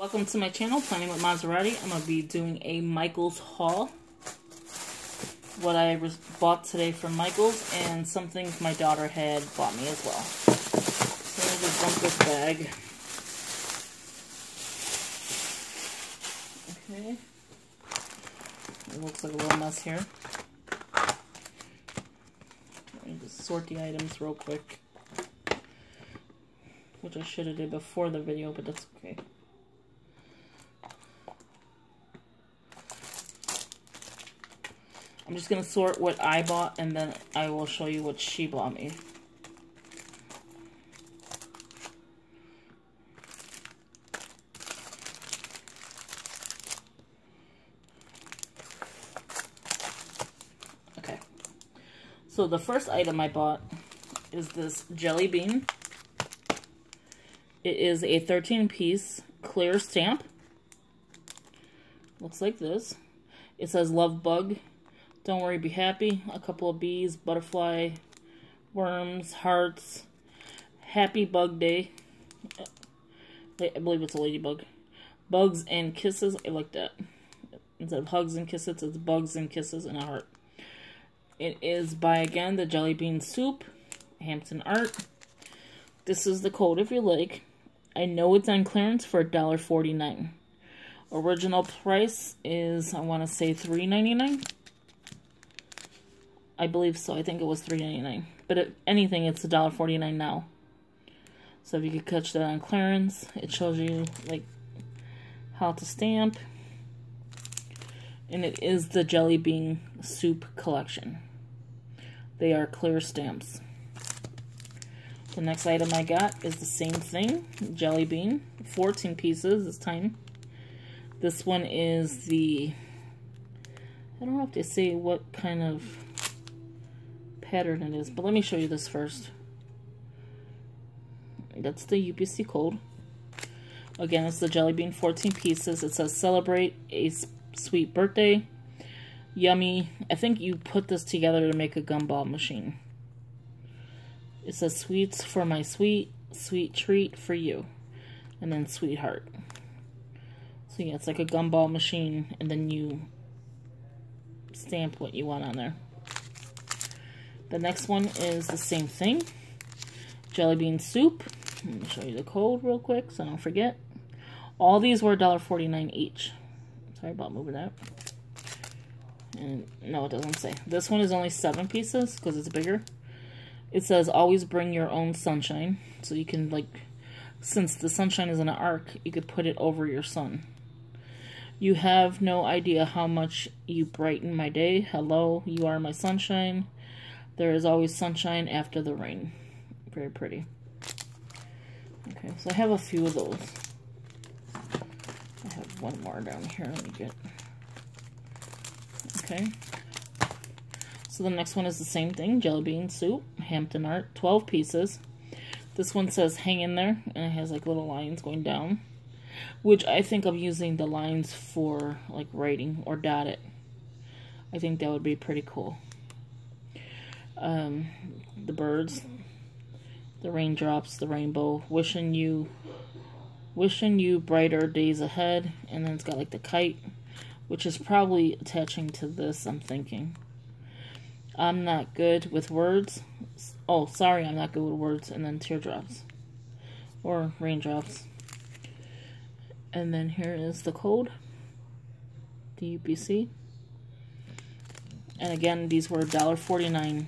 Welcome to my channel, Planning with Monserrate. I'm going to be doing a Michaels haul. What I bought today from Michaels and some things my daughter had bought me as well. So I'm going to just dump this bag. Okay. It looks like a little mess here. Let me just sort the items real quick. Which I should have did before the video, but that's okay. I'm just going to sort what I bought, and then I will show you what she bought me. Okay. So the first item I bought is this jelly bean. It is a 13-piece clear stamp. Looks like this. It says Love Bug. Don't worry, be happy. A couple of bees, butterfly, worms, hearts. Happy Bug Day. I believe it's a ladybug. Bugs and kisses. I like that. Instead of hugs and kisses, it's bugs and kisses and a heart. It is by, again, the Jillibean Soup, Hampton Art. This is the code if you like. I know it's on clearance for $1.49. Original price is, I want to say, $3.99. I believe so. I think it was $3.99. But if anything, it's $1.49 now. So if you could catch that on clearance, it shows you like how to stamp. And it is the Jillibean Soup collection. They are clear stamps. The next item I got is the same thing, jelly bean, 14 pieces this time. This one is the, I don't know if they say what kind of pattern it is, but let me show you this first. That's the UPC code. Again, it's the jelly bean, 14 pieces. It says celebrate a sweet birthday. Yummy. I think you put this together to make a gumball machine. It says sweets for my sweet, sweet treat for you. And then sweetheart. So yeah, it's like a gumball machine, and then you stamp what you want on there. The next one is the same thing. Jillibean Soup. Let me show you the code real quick so I don't forget. All these were $1.49 each. Sorry about moving that. And no, it doesn't say. This one is only 7 pieces because it's bigger. It says always bring your own sunshine. So you can, like, since the sunshine is in an arc, you could put it over your sun. You have no idea how much you brighten my day. Hello, you are my sunshine. There is always sunshine after the rain. Very pretty. Okay, so I have a few of those. I have one more down here. Let me get. Okay. So the next one is the same thing. Jillibean Soup, Hampton Art, 12 pieces. This one says hang in there, and it has like little lines going down. Which I think I'm using the lines for like writing or dot it. I think that would be pretty cool. The birds, the raindrops, the rainbow, wishing you brighter days ahead, and then it's got like the kite, which is probably attaching to this, I'm thinking. I'm not good with words. Oh, sorry, I'm not good with words, and then teardrops, or raindrops. And then here is the code, the UPC. And again, these were $1.49.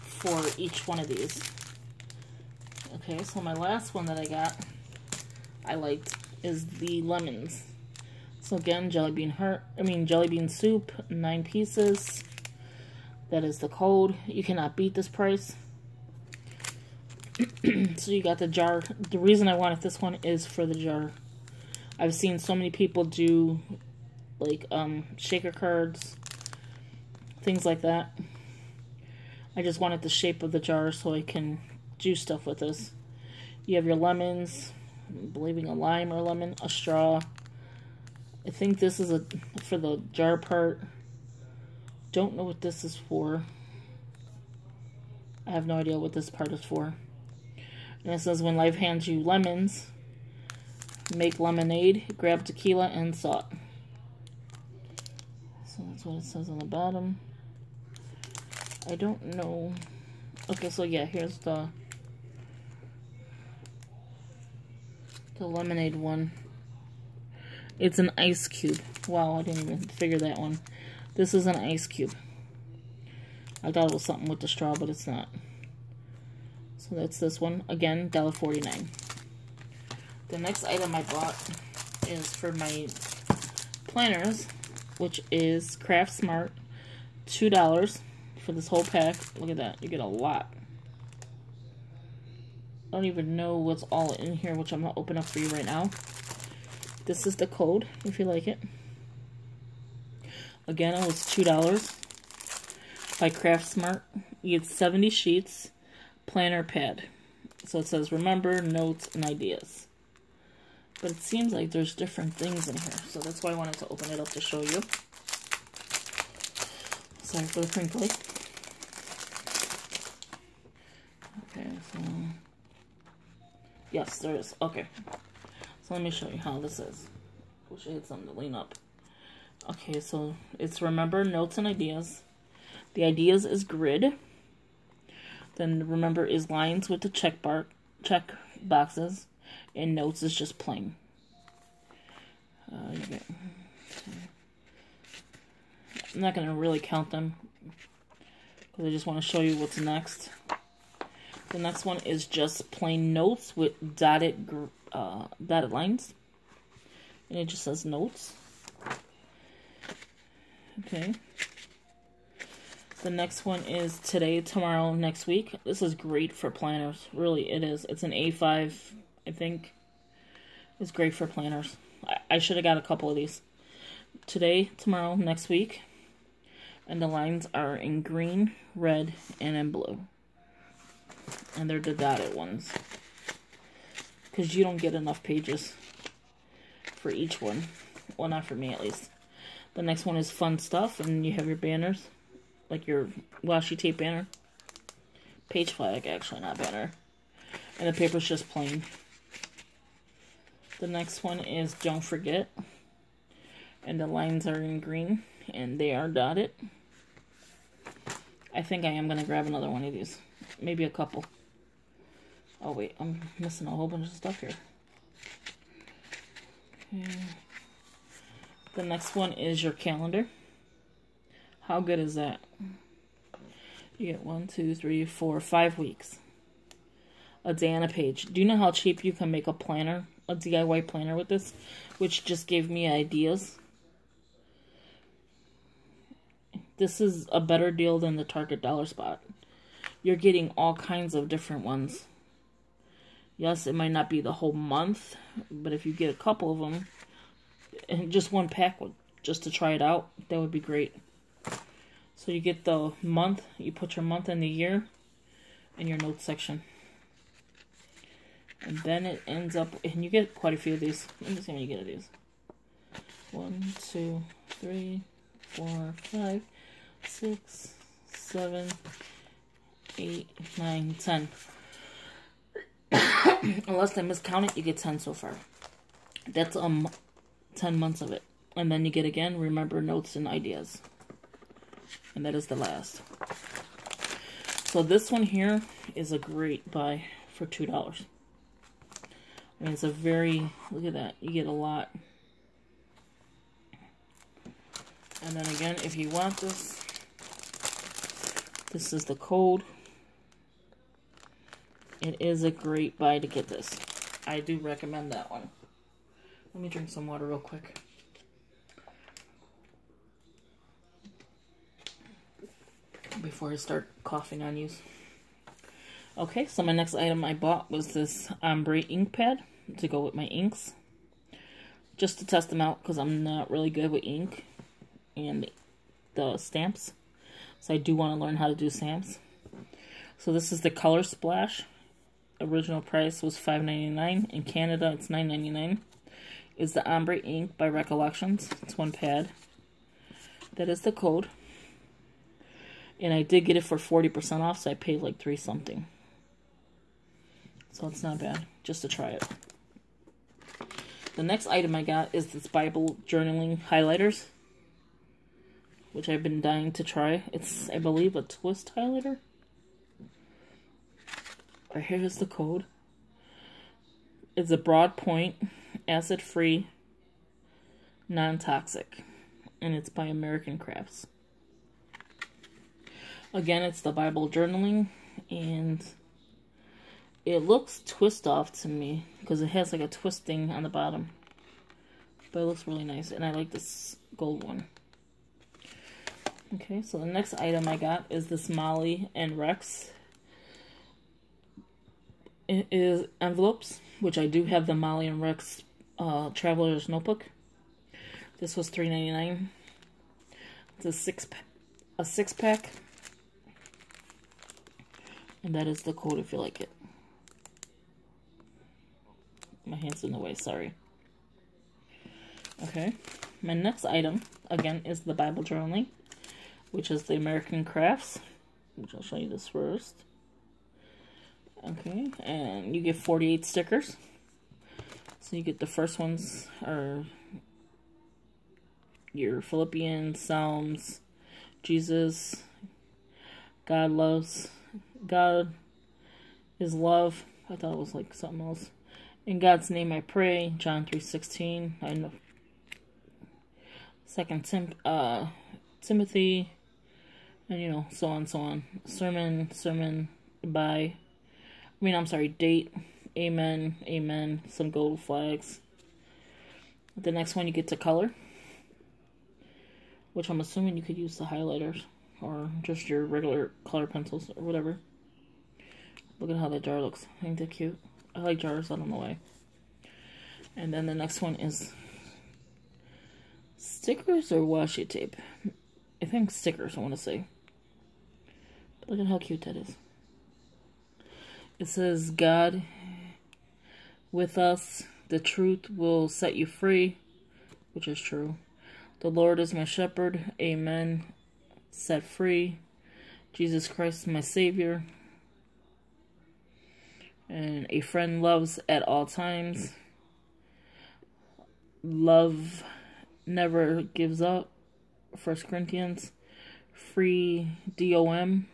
for each one of these. Okay, so my last one that I got, I liked, is the lemons. So again, Jillibean Soup, 9 pieces. That is the code. You cannot beat this price. So you got the jar. The reason I wanted this one is for the jar. I've seen so many people do like shaker cards, things like that. I just wanted the shape of the jar so I can do stuff with this. You have your lemons, I'm believing a lime or lemon, a straw. I think this is for the jar part. Don't know what this is for. I have no idea what this part is for. And it says when life hands you lemons, make lemonade, grab tequila and salt. So that's what it says on the bottom. I don't know. Okay, so yeah, here's the lemonade one. It's an ice cube. Wow, I didn't even figure that one. This is an ice cube. I thought it was something with the straw, but it's not. So that's this one. Again, $1.49. The next item I bought is for my planners, which is CraftSmart. $2 for this whole pack. Look at that. You get a lot. I don't even know what's all in here, which I'm going to open up for you right now. This is the code, if you like it. Again, it was $2. By CraftSmart. You get 70 sheets, planner pad. So it says remember, notes, and ideas. But it seems like there's different things in here, so that's why I wanted to open it up to show you. Sorry for the crinkly. Okay, so yes, there is. Okay, so let me show you how this is. Wish I had something to lean up. Okay, so it's remember, notes, and ideas. The ideas is grid. Then remember is lines with the check boxes, and notes is just plain. I'm not gonna really count them because I just want to show you what's next. The next one is just plain notes with dotted lines, and it just says notes. Okay. The next one is today, tomorrow, next week. This is great for planners. Really, it is. It's an A5, I think. It's great for planners. I should have got a couple of these. Today, tomorrow, next week. And the lines are in green, red, and in blue. And they're the dotted ones. Because you don't get enough pages for each one. Well, not for me, at least. The next one is fun stuff, and you have your banners. Like your washi tape banner. Page flag, actually, not banner. And the paper's just plain. The next one is Don't Forget. And the lines are in green. And they are dotted. I think I am going to grab another one of these. Maybe a couple. Oh, wait. I'm missing a whole bunch of stuff here. Okay. The next one is your calendar. How good is that? You get 1, 2, 3, 4, 5 weeks. A day on a page. Do you know how cheap you can make a planner? A DIY planner with this? Which just gave me ideas. This is a better deal than the Target Dollar Spot. You're getting all kinds of different ones. Yes, it might not be the whole month. But if you get a couple of them. And just one pack just to try it out. That would be great. So you get the month, you put your month and the year in your notes section. And then it ends up, and you get quite a few of these. Let me see how many you get of these. 1, 2, 3, 4, 5, 6, 7, 8, 9, 10. Unless I miscount it, you get 10 so far. That's 10 months of it. And then you get again, remember notes and ideas. And that is the last. So this one here is a great buy for $2. I mean, it's a very, look at that. You get a lot. And then again, if you want this, this is the code. It is a great buy to get this. I do recommend that one. Let me drink some water real quick. Before I start coughing on you. Okay, so my next item I bought was this ombre ink pad to go with my inks. Just to test them out because I'm not really good with ink and the stamps. So I do want to learn how to do stamps. So this is the Color Splash. Original price was $5.99. In Canada it's $9.99. It's the ombre ink by Recollections. It's one pad. That is the code. And I did get it for 40% off, so I paid like $3 something. So it's not bad, just to try it. The next item I got is this Bible journaling highlighters, which I've been dying to try. It's, I believe, a twist highlighter. Right here is the code. It's a broad point, acid-free, non-toxic, and it's by American Crafts. Again, it's the Bible journaling, and it looks twist off to me because it has like a twisting on the bottom, but it looks really nice, and I like this gold one. Okay, so the next item I got is this Molly and Rex. It is envelopes, which I do have the Molly and Rex Traveler's Notebook. This was $3.99. It's a six pack, and that is the code if you like it. My hand's in the way, sorry. Okay, my next item again is the Bible journaling, which is the American Crafts, which I'll show you this first. Okay, and you get 48 stickers. So you get the first ones are your Philippians, Psalms, Jesus, God loves, God is love. I thought it was like something else. In God's name I pray, John 3:16. I know. Second Timothy. And, you know, so on, so on. Sermon, goodbye. I mean, I'm sorry, date, amen, some gold flags. The next one you get to color, which I'm assuming you could use the highlighters or just your regular color pencils or whatever. Look at how that jar looks. I think they're cute. I like jars, I don't know why. And then the next one is stickers or washi tape. I think stickers, I want to say. But look at how cute that is. It says, God with us, the truth will set you free, which is true. The Lord is my shepherd, amen, set free. Jesus Christ, my Savior. And a friend loves at all times. Love never gives up. 1 Corinthians, free DOM.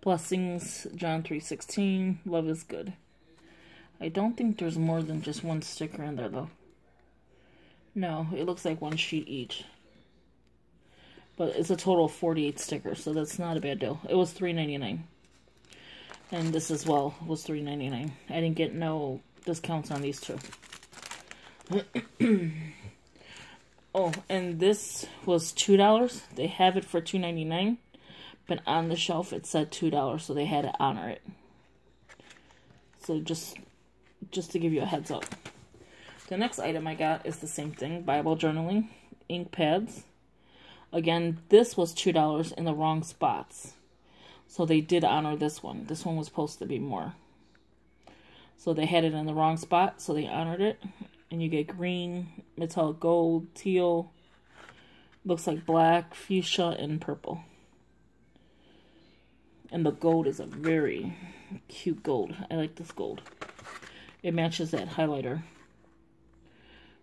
Blessings, John 3:16, love is good. I don't think there's more than just one sticker in there, though. No, it looks like one sheet each. But it's a total of 48 stickers, so that's not a bad deal. It was $3.99. And this as well was $3.99. I didn't get no discounts on these two. Oh, and this was $2. They have it for $2.99. But on the shelf it said $2, so they had to honor it. So just to give you a heads up. The next item I got is the same thing, Bible journaling, ink pads. Again, this was $2 in the wrong spots. So they did honor this one. This one was supposed to be more. So they had it in the wrong spot, so they honored it. And you get green, metallic gold, teal, looks like black, fuchsia, and purple. And the gold is a very cute gold. I like this gold. It matches that highlighter.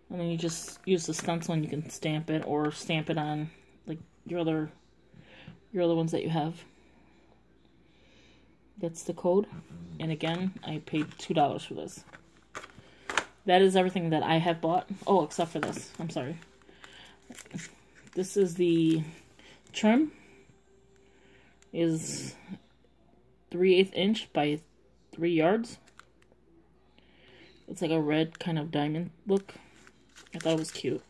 And then you just use the stencil and you can stamp it or stamp it on like your other ones that you have. That's the code. And again, I paid $2 for this. That is everything that I have bought. Oh, except for this. I'm sorry. This is the trim. Is 3/8 inch by 3 yards. It's like a red kind of diamond look. I thought it was cute.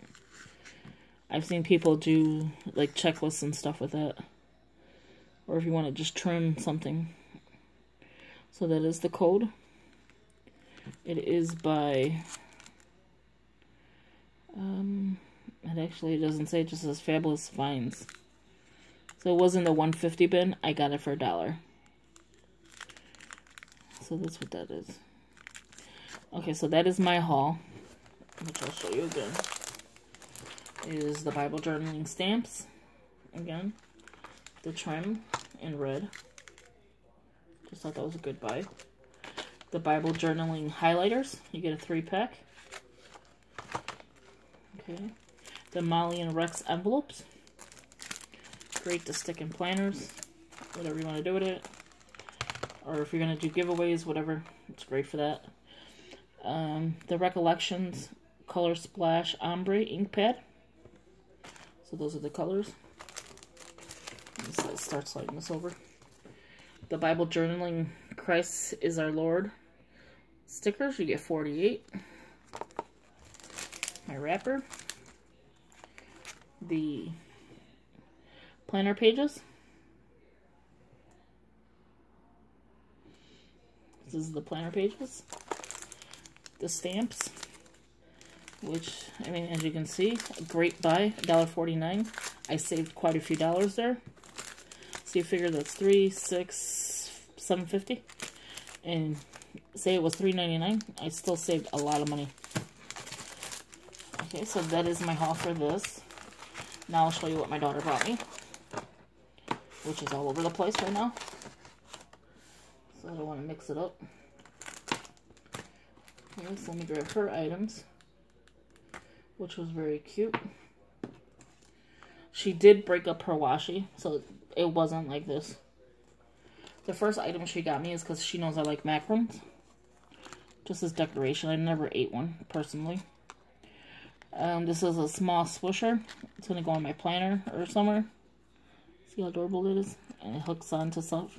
I've seen people do like checklists and stuff with that, or if you want to just trim something. So that is the code. It is by it actually doesn't say, it just says Fabulous Finds. So it was in the $1.50 bin. I got it for $1. So that's what that is. Okay, so that is my haul, which I'll show you again. It is the Bible journaling stamps. Again, the trim in red. Just thought that was a good buy. The Bible journaling highlighters. You get a 3-pack. Okay. The Molly and Rex envelopes. Great to stick in planners, whatever you want to do with it. Or if you're going to do giveaways, whatever, it's great for that. The Recollections Color Splash Ombre Ink Pad. So those are the colors. Let's start sliding this over. The Bible Journaling Christ is Our Lord stickers. You get 48. My wrapper. The planner pages. This is the planner pages. The stamps, which, I mean, as you can see, a great buy, $1.49. I saved quite a few dollars there. So you figure that's $7.50, and say it was $3.99. I still saved a lot of money. Okay, so that is my haul for this. Now I'll show you what my daughter brought me, which is all over the place right now, so I don't want to mix it up. Okay, so let me grab her items, which was very cute. She did break up her washi, so it wasn't like this. The first item she got me is because she knows I like macarons. Just as decoration. I never ate one, personally. This is a small swisher. It's going to go on my planner or somewhere. See how adorable it is? And it hooks onto stuff.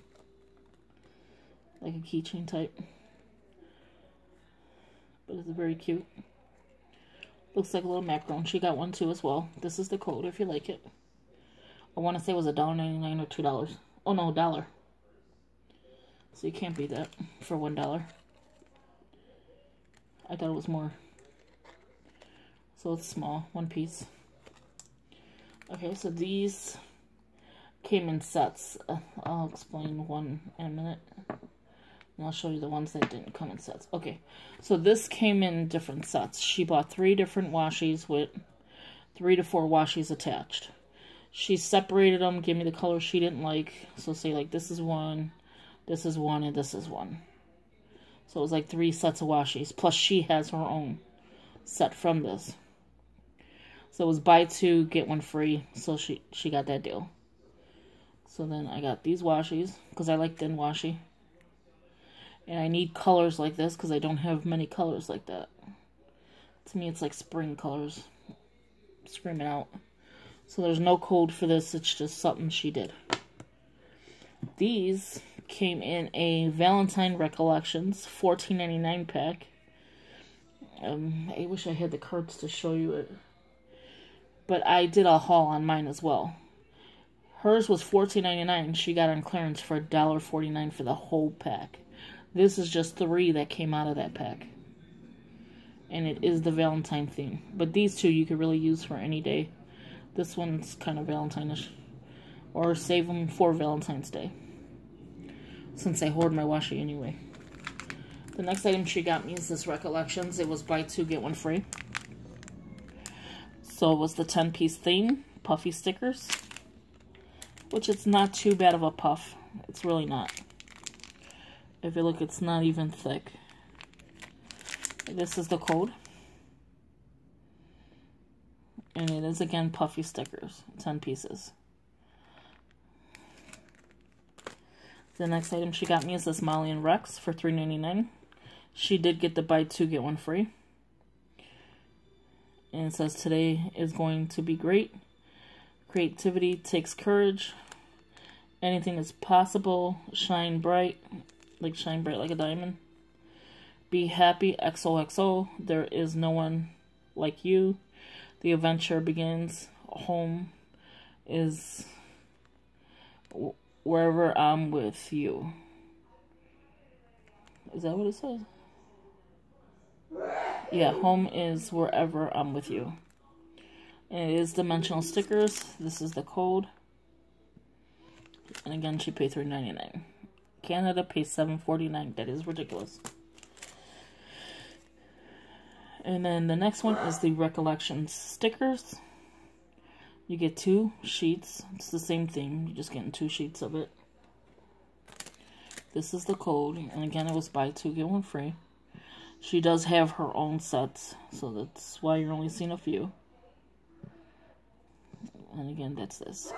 Like a keychain type. But it's very cute. Looks like a little macaron. She got one too as well. This is the code if you like it. I want to say it was $1.99 or $2. Oh no, $1. So you can't beat that for $1. I thought it was more. So it's small, one piece. Okay, so these came in sets. I'll explain one in a minute. And I'll show you the ones that didn't come in sets. Okay, so this came in different sets. She bought 3 different washis with 3 to 4 washis attached. She separated them, gave me the color she didn't like. So say like this is one, and this is one. So it was like 3 sets of washis. Plus she has her own set from this. So it was buy 2, get 1 free. So she got that deal. So then I got these washis because I like thin washi. And I need colors like this because I don't have many colors like that. To me it's like spring colors. Screaming out. So there's no code for this, it's just something she did. These came in a Valentine Recollections $14.99 pack. I wish I had the cards to show you it. But I did a haul on mine as well. Hers was $14.99. She got on clearance for $1.49 for the whole pack. This is just 3 that came out of that pack. And it is the Valentine theme. But these 2 you could really use for any day. This one's kind of Valentine-ish. Or save them for Valentine's Day. Since I hoard my washi anyway. The next item she got me is this Recollections. It was buy 2, get 1 free. So it was the 10-piece theme. Puffy stickers. Which it's not too bad of a puff. It's really not. If you look, it's not even thick. This is the code. And it is, again, puffy stickers. 10 pieces. The next item she got me is this Molly and Rex for $3.99. She did get the buy 2, get 1 free. And it says, today is going to be great. Creativity takes courage. Anything is possible. Shine bright. Like shine bright like a diamond. Be happy, XOXO. There is no one like you. The adventure begins. Home is wherever I'm with you. Is that what it says? Yeah, home is wherever I'm with you. And it is dimensional stickers. This is the code. And again, she paid $3.99. Canada pays $7.49. That is ridiculous. And then the next one is the Recollections stickers. You get 2 sheets. It's the same thing. You're just getting 2 sheets of it. This is the code. And again, it was buy 2, get 1 free. She does have her own sets. So that's why you're only seeing a few. And again, that's this.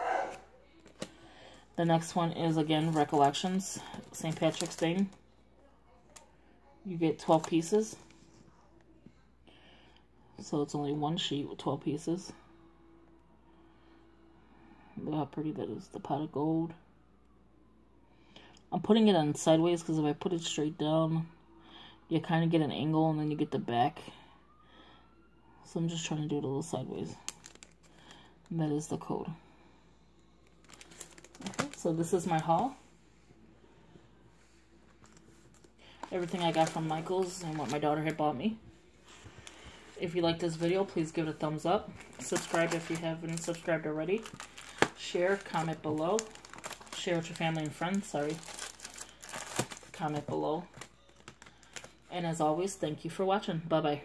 The next one is, again, Recollections, St. Patrick's Day. You get 12 pieces. So it's only one sheet with 12 pieces. Look how pretty that is, the pot of gold. I'm putting it on sideways because if I put it straight down, you kind of get an angle and then you get the back. So I'm just trying to do it a little sideways. And that is the code. Okay, so this is my haul. Everything I got from Michaels and what my daughter had bought me. If you like this video, please give it a thumbs up. Subscribe if you haven't subscribed already. Share, comment below. Share with your family and friends, sorry. Comment below. And as always, thank you for watching. Bye-bye.